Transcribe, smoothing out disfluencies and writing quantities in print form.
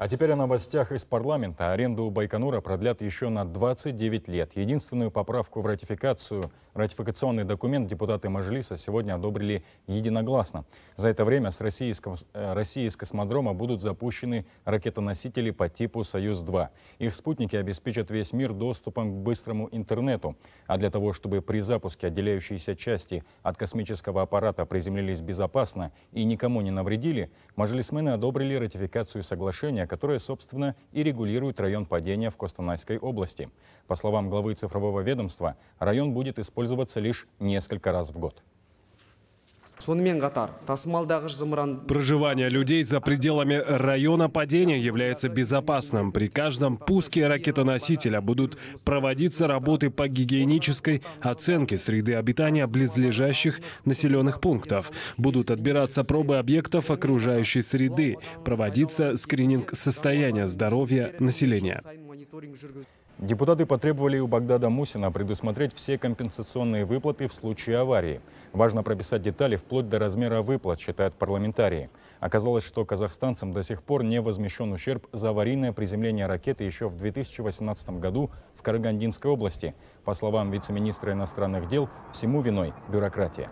А теперь о новостях из парламента. Аренду Байконура продлят еще на 29 лет. Единственную поправку в ратификационный документ депутаты Мажилиса сегодня одобрили единогласно. За это время с России из космодрома будут запущены ракетоносители по типу «Союз-2». Их спутники обеспечат весь мир доступом к быстрому интернету. А для того, чтобы при запуске отделяющиеся части от космического аппарата приземлились безопасно и никому не навредили, мажилисмены одобрили ратификацию соглашения, которое, собственно, и регулирует район падения в Костанайской области. По словам главы цифрового ведомства, район будет использоваться лишь несколько раз в год. Проживание людей за пределами района падения является безопасным. При каждом пуске ракетоносителя будут проводиться работы по гигиенической оценке среды обитания близлежащих населенных пунктов. Будут отбираться пробы объектов окружающей среды. Проводится скрининг состояния здоровья населения. Депутаты потребовали у Багдада Мусина предусмотреть все компенсационные выплаты в случае аварии. Важно прописать детали вплоть до размера выплат, считают парламентарии. Оказалось, что казахстанцам до сих пор не возмещен ущерб за аварийное приземление ракеты еще в 2018 году в Карагандинской области. По словам вице-министра иностранных дел, всему виной бюрократия.